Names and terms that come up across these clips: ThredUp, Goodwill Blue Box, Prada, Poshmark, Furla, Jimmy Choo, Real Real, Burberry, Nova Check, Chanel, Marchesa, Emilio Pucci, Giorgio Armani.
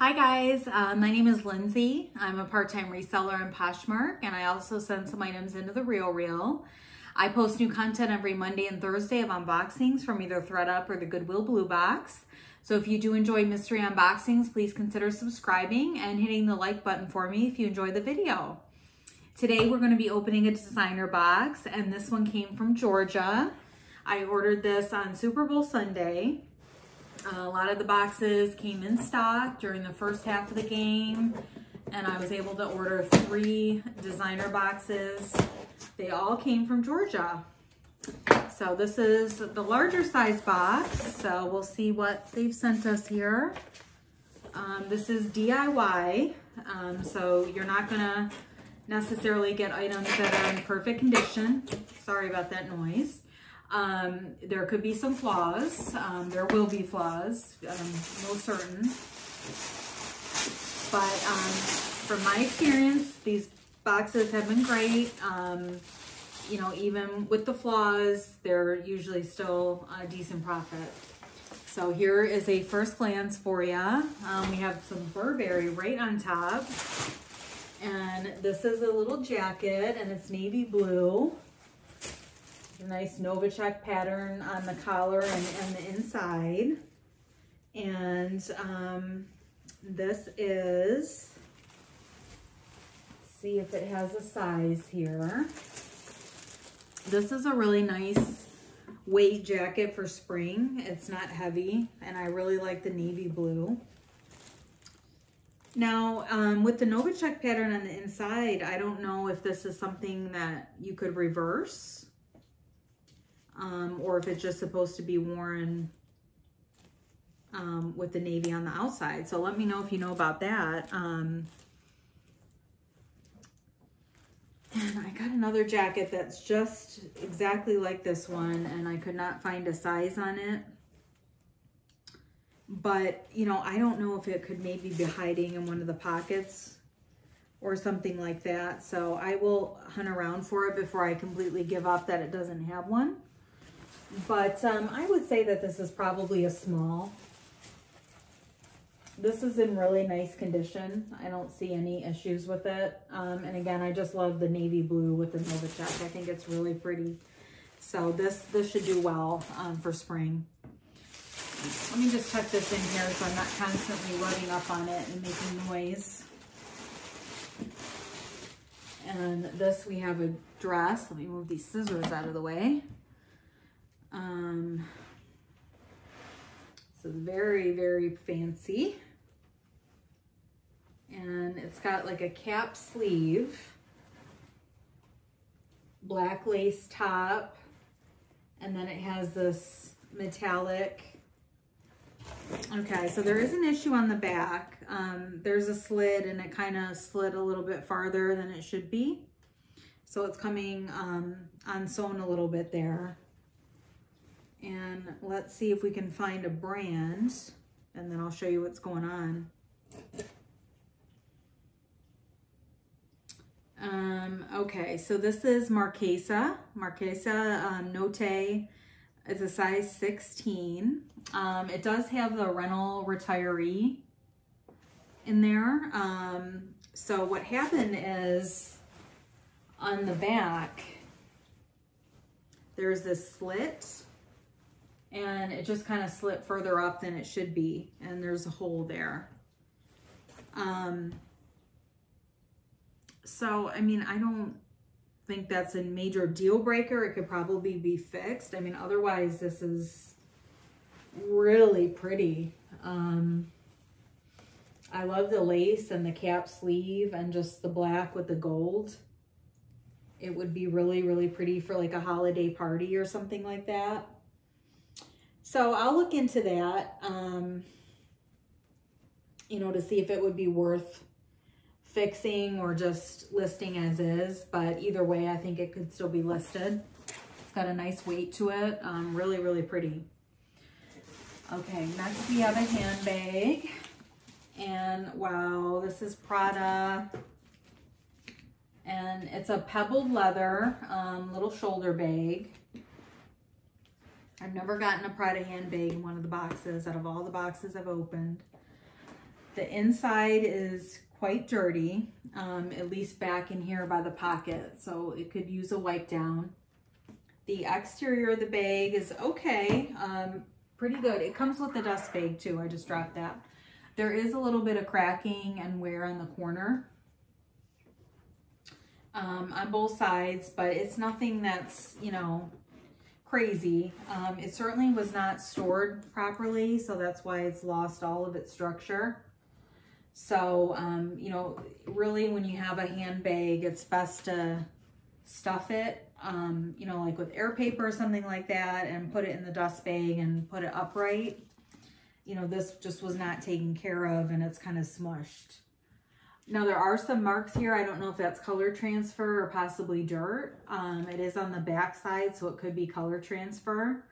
Hi guys, my name is Lindsay. I'm a part-time reseller on Poshmark, and I also send some items into the Real Real. I post new content every Monday and Thursday of unboxings from either ThredUp or the Goodwill Blue Box. So if you do enjoy mystery unboxings, please consider subscribing and hitting the like button for me if you enjoy the video. Today we're going to be opening a designer box, and this one came from Georgia. I ordered this on Super Bowl Sunday. A lot of the boxes came in stock during the first half of the game, and I was able to order 3 designer boxes. They all came from Georgia. So this is the larger size box, so we'll see what they've sent us here. This is DIY, so you're not going to necessarily get items that are in perfect condition. Sorry about that noise. There could be some flaws. There will be flaws, no certain. But from my experience, these boxes have been great. You know, even with the flaws, they're usually still a decent profit. So here is a first glance for you. We have some Burberry right on top. And this is a little jacket, and it's navy blue. A nice Nova Check pattern on the collar and the inside. And this is, let's see if it has a size here. This is a really nice weight jacket for spring. It's not heavy, and I really like the navy blue. Now, with the Nova Check pattern on the inside, I don't know if this is something that you could reverse. Or if it's just supposed to be worn with the navy on the outside. So let me know if you know about that. And I got another jacket that's just exactly like this one, and I could not find a size on it. But, you know, I don't know if it could maybe be hiding in one of the pockets or something like that. So I will hunt around for it before I completely give up that it doesn't have one. But I would say that this is probably a small. This is in really nice condition. I don't see any issues with it. And again, I just love the navy blue with the Nova Check. I think it's really pretty. So this should do well for spring. Let me just tuck this in here so I'm not constantly rubbing up on it and making noise. And this, we have a dress. Let me move these scissors out of the way. This is very, very fancy. And it's got like a cap sleeve, black lace top, and then it has this metallic. Okay, so there is an issue on the back. There's a slit, and it kind of slid a little bit farther than it should be. So it's coming unsewn a little bit there. And let's see if we can find a brand, and then I'll show you what's going on. Okay, so this is Marchesa Note. It's a size 16. It does have the rental retiree in there. So what happened is on the back, there's this slit, and it just kind of slit further up than it should be, and there's a hole there. So, I mean, I don't think that's a major deal breaker. It could probably be fixed. I mean, otherwise, this is really pretty. I love the lace and the cap sleeve and just the black with the gold. It would be really, really pretty for like a holiday party or something like that. So I'll look into that, you know, to see if it would be worth fixing or just listing as is. But either way, I think it could still be listed. It's got a nice weight to it. Really, really pretty. Okay, next we have a handbag. And wow, this is Prada. And it's a pebbled leather little shoulder bag. I've never gotten a Prada handbag in one of the boxes out of all the boxes I've opened. The inside is quite dirty, at least back in here by the pocket, so it could use a wipe down. The exterior of the bag is okay, pretty good. It comes with a dust bag too, I just dropped that. There is a little bit of cracking and wear on the corner on both sides, but it's nothing that's, you know, crazy. It certainly was not stored properly, so that's why it's lost all of its structure. So, you know, really when you have a handbag, it's best to stuff it, you know, like with air paper or something like that, and put it in the dust bag and put it upright. You know, this just was not taken care of and it's kind of smushed. Now there are some marks here. I don't know if that's color transfer or possibly dirt. It is on the back side, so it could be color transfer.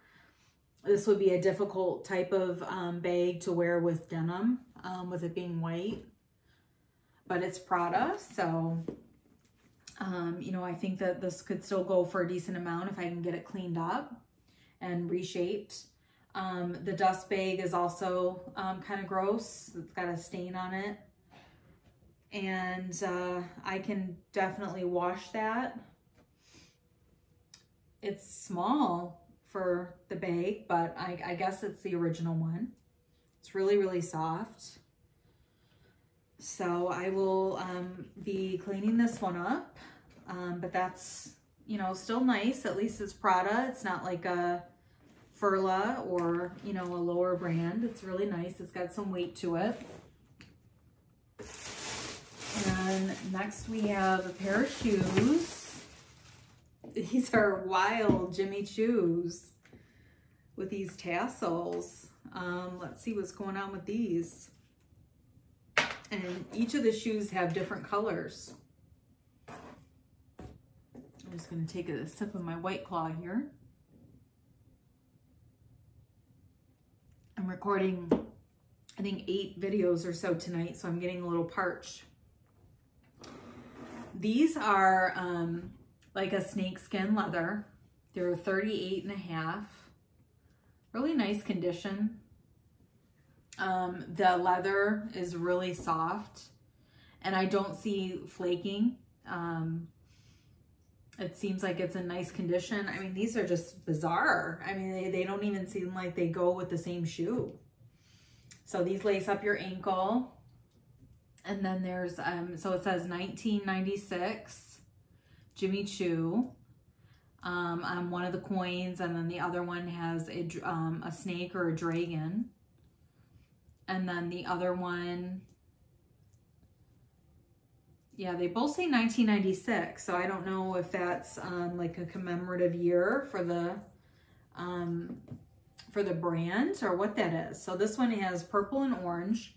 This would be a difficult type of bag to wear with denim, with it being white, but it's Prada. So, you know, I think that this could still go for a decent amount if I can get it cleaned up and reshaped. The dust bag is also kind of gross. It's got a stain on it. And I can definitely wash that. It's small for the bag, but I guess it's the original one. It's really, really soft. So I will be cleaning this one up, but that's, you know, still nice. At least it's Prada. It's not like a Furla or, you know, a lower brand. It's really nice. It's got some weight to it. And next we have a pair of shoes. These are wild Jimmy Choos with these tassels. Let's see what's going on with these. And each of the shoes have different colors. I'm just going to take a sip of my White Claw here. I'm recording, I think, 8 videos or so tonight, so I'm getting a little parched. These are like a snakeskin leather. They're 38.5. Really nice condition. The leather is really soft and I don't see flaking. It seems like it's in nice condition. I mean, these are just bizarre. I mean, they don't even seem like they go with the same shoe. So these lace up your ankle. And then there's, so it says 1996 Jimmy Choo on one of the coins. And then the other one has a snake or a dragon. And then the other one, yeah, they both say 1996. So I don't know if that's like a commemorative year for the brand or what that is. So this one has purple and orange.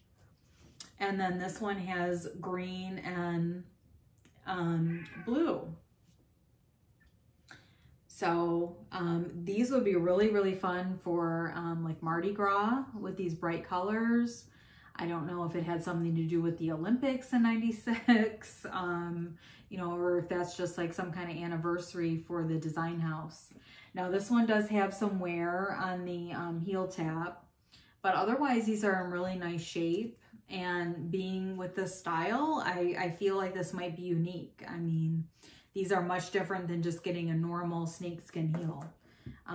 And then this one has green and blue. So these would be really, really fun for like Mardi Gras with these bright colors. I don't know if it had something to do with the Olympics in 96, you know, or if that's just like some kind of anniversary for the design house. Now this one does have some wear on the heel tap, but otherwise these are in really nice shape. And being with the style, I feel like this might be unique. I mean, these are much different than just getting a normal snakeskin heel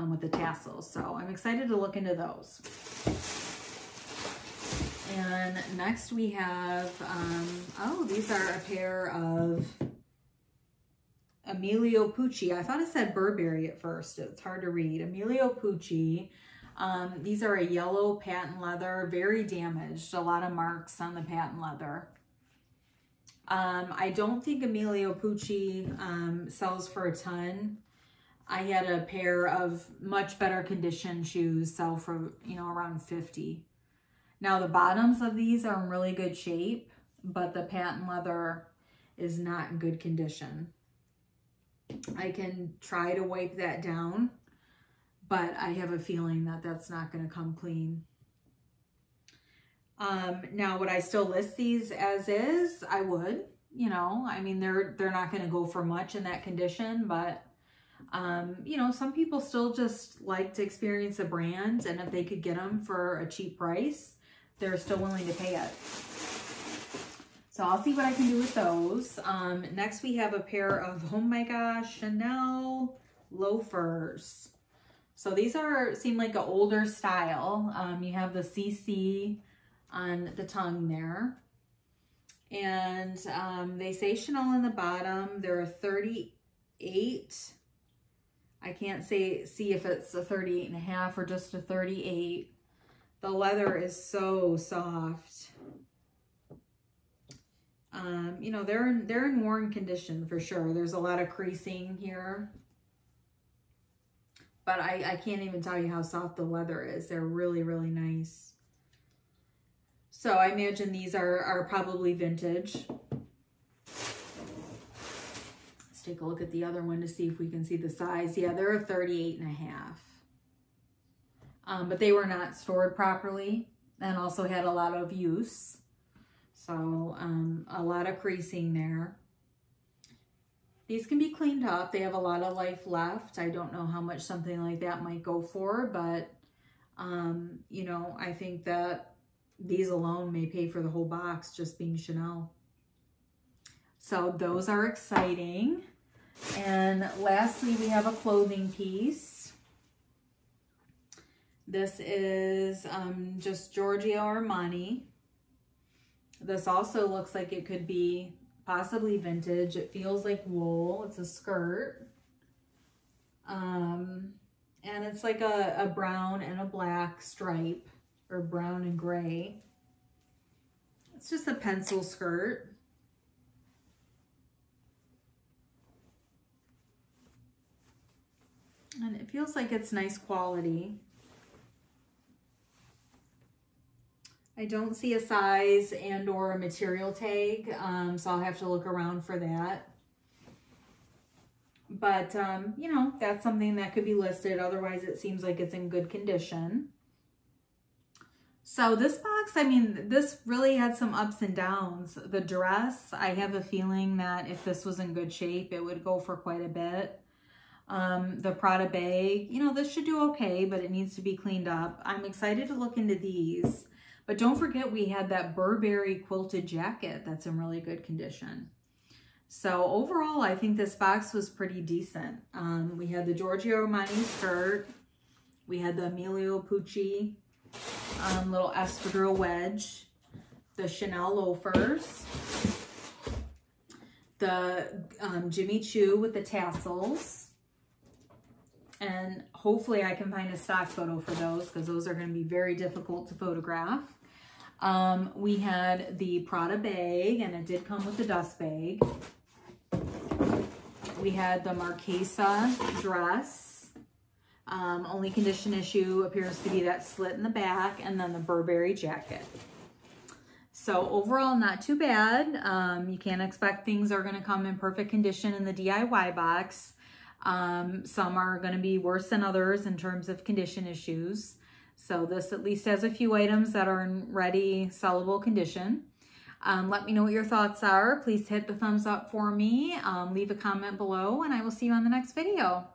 with the tassels. So I'm excited to look into those. And next we have, oh, these are a pair of Emilio Pucci. I thought it said Burberry at first. It's hard to read. Emilio Pucci. These are a yellow patent leather, very damaged, a lot of marks on the patent leather. I don't think Emilio Pucci sells for a ton. I had a pair of much better condition shoes sell for, you know, around 50. Now the bottoms of these are in really good shape, but the patent leather is not in good condition. I can try to wipe that down, but I have a feeling that that's not going to come clean. Now, would I still list these as is? I would, you know, I mean, they're not going to go for much in that condition, but, you know, some people still just like to experience a brand, and if they could get them for a cheap price, they're still willing to pay it. So I'll see what I can do with those. Next we have a pair of, oh my gosh, Chanel loafers. So these are, seem like an older style. You have the CC on the tongue there. And they say Chanel in the bottom. They're a 38. I can't see if it's a 38.5 or just a 38. The leather is so soft. You know, they're in worn condition for sure. There's a lot of creasing here. But I can't even tell you how soft the leather is. They're really, really nice. So I imagine these are probably vintage. Let's take a look at the other one to see if we can see the size. Yeah, they're a 38.5. But they were not stored properly and also had a lot of use. So a lot of creasing there. These can be cleaned up. They have a lot of life left. I don't know how much something like that might go for, but you know, I think that these alone may pay for the whole box just being Chanel. So those are exciting. And lastly, we have a clothing piece. This is just Giorgio Armani. This also looks like it could be possibly vintage. It feels like wool. It's a skirt. And it's like a brown and a black stripe, or brown and gray. It's just a pencil skirt. And it feels like it's nice quality. I don't see a size and or a material tag, so I'll have to look around for that. But, you know, that's something that could be listed. Otherwise, it seems like it's in good condition. So this box, I mean, this really had some ups and downs. The dress, I have a feeling that if this was in good shape, it would go for quite a bit. The Prada bag, you know, this should do okay, but it needs to be cleaned up. I'm excited to look into these. But don't forget, we had that Burberry quilted jacket that's in really good condition. So overall, I think this box was pretty decent. We had the Giorgio Armani skirt. We had the Emilio Pucci little espadrille wedge. The Chanel loafers. The Jimmy Choo with the tassels. And hopefully I can find a stock photo for those, because those are going to be very difficult to photograph. We had the Prada bag, and it did come with the dust bag. We had the Marchesa dress. Only condition issue appears to be that slit in the back, and then the Burberry jacket. So overall, not too bad. You can't expect things are going to come in perfect condition in the DIY box. Some are going to be worse than others in terms of condition issues. So this at least has a few items that are in ready, sellable condition. Let me know what your thoughts are. Please hit the thumbs up for me. Leave a comment below, and I will see you on the next video.